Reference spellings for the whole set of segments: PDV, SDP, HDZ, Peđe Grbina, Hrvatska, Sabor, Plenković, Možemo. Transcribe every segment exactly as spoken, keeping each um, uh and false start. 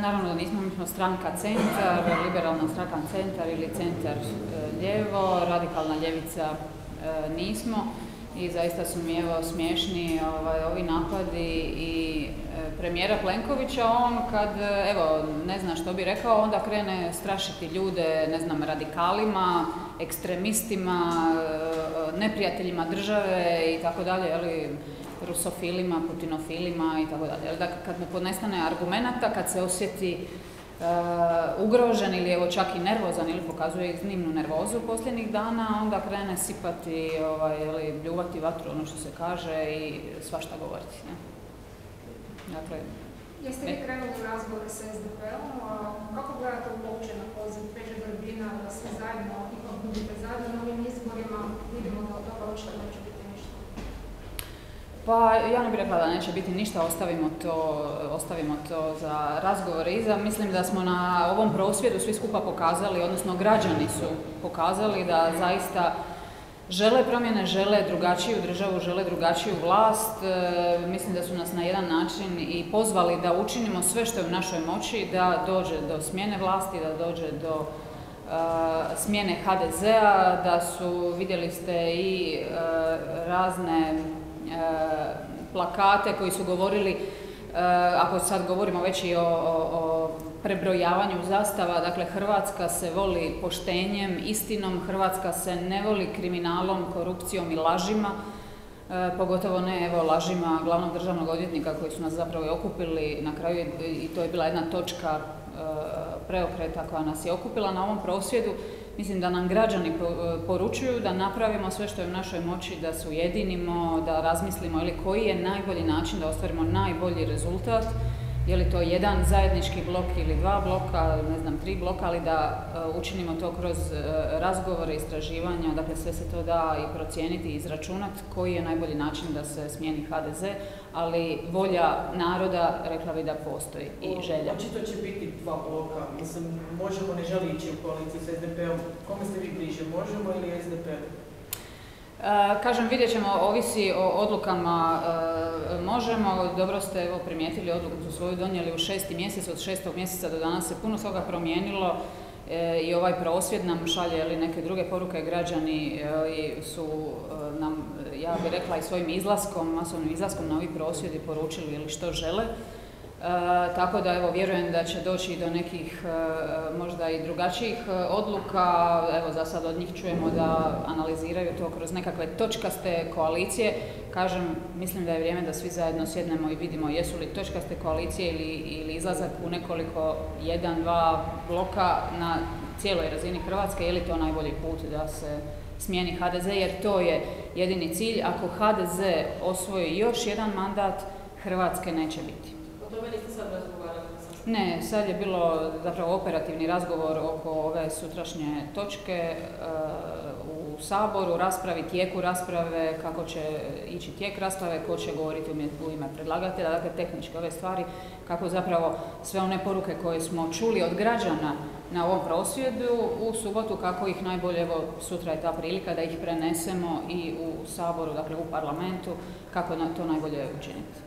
Naravno da nismo mi stranka Centar, liberalna stranka Centar ili Centar ljevo, radikalna ljevica nismo i zaista su mi evo smiješni ovaj, ovi napadi i premijera Plenkovića. On kad evo ne zna što bi rekao, onda krene strašiti ljude, ne znam, radikalima, ekstremistima, neprijateljima države i tako dalje, rusofilima, putinofilima i tako dalje. Dakle, kad mu podnestane argumenata, kad se osjeti e, ugrožen ili evo čak i nervozan ili pokazuje iznimnu nervozu posljednjih dana, onda krene sipati, ovaj, ili ljubati vatru, ono što se kaže, i svašta govoriti. Ne? Dakle, jeste li krenuli u razgovore s S D P-om? Kako gledate uopće na poziv Peđe Grbina da svi zajedno ipak budete zajedno na ovim izborima? Vidimo da od toga očito neće biti. Pa ja ne bih rekla da neće biti ništa, ostavimo to, ostavimo to za razgovore iza. Mislim da smo na ovom prosvjedu svi skupa pokazali, odnosno građani su pokazali da zaista žele promjene, žele drugačiju državu, žele drugačiju vlast. E, mislim da su nas na jedan način i pozvali da učinimo sve što je u našoj moći, da dođe do smjene vlasti, da dođe do e, smjene H D Z-a, da su, vidjeli ste i e, razne plakate koji su govorili, ako sad govorimo već i o, o prebrojavanju zastava, dakle Hrvatska se voli poštenjem, istinom, Hrvatska se ne voli kriminalom, korupcijom i lažima, pogotovo ne evo lažima glavnog državnog odvjetnika koji su nas zapravo i okupili na kraju je, i to je bila jedna točka preokreta koja nas je okupila na ovom prosvjedu. Mislim da nam građani poručuju da napravimo sve što je u našoj moći, da se ujedinimo, da razmislimo ili koji je najbolji način da ostvarimo najbolji rezultat, je li to jedan zajednički blok ili dva bloka, ne znam, tri bloka, ali da učinimo to kroz razgovore, istraživanja, dakle sve se to da i procijeniti i izračunati koji je najbolji način da se smijeni H D Z, ali volja naroda, rekla bi da postoji i želja. Očito će biti dva bloka, mislim, Možemo ne želi ići u koaliciju s S D P-om, kome ste vi bliže, Možemo ili S D P-om? Kažem, vidjet ćemo, ovisi o odlukama e, Možemo. Dobro ste evo primijetili, odluku su svoju donijeli u šesti mjesec, od šestog mjeseca do danas se puno toga promijenilo e, i ovaj prosvjed nam šalje ili neke druge poruke. Građani e, su e, nam, ja bih rekla, i svojim izlaskom, masovnim izlaskom na ovi prosvjedi poručili ili što žele. E, tako da evo vjerujem da će doći do nekih e, možda i drugačijih e, odluka. Evo za sad od njih čujemo da analiziraju to kroz nekakve točkaste koalicije. Kažem, mislim da je vrijeme da svi zajedno sjednemo i vidimo jesu li točkaste koalicije ili, ili izlazak u nekoliko jedan, dva bloka na cijeloj razini Hrvatske, je li to najbolji put da se smijeni H D Z, jer to je jedini cilj. Ako H D Z osvoji još jedan mandat, Hrvatske neće biti. Ne, sad je bilo zapravo operativni razgovor oko ove sutrašnje točke u Saboru, raspravi, tijeku rasprave, kako će ići tijek rasprave, ko će govoriti u ime predlagatelja, dakle tehničke ove stvari, kako zapravo sve one poruke koje smo čuli od građana na ovom prosvjedu u subotu, kako ih najbolje, evo sutra je ta prilika da ih prenesemo i u Saboru, dakle u parlamentu, kako to najbolje učiniti.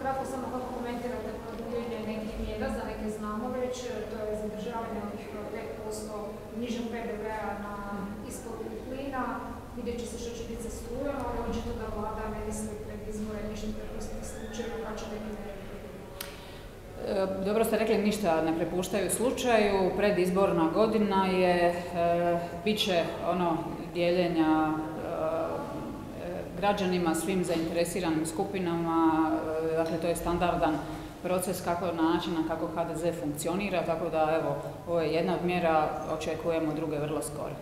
Kratko samo kako komentirate produljenje nekih mjera, za neke znamo već, to je zadržavanje onih pet posto nižeg P D V-a na isporuku plina, vidjet će se što će biti sa strujom, ali očito da vlada ne misli pred izbore ništa prepustiti slučaju, pa će neki ne. Dobro ste rekli, ništa ne prepuštaju slučaju, predizborna godina je, e, bit će ono dijeljenja građanima, svim zainteresiranim skupinama, dakle to je standardan proces kako načina kako H D Z funkcionira, tako da evo, ovo je jedna od mjera, očekujemo druge vrlo skoro.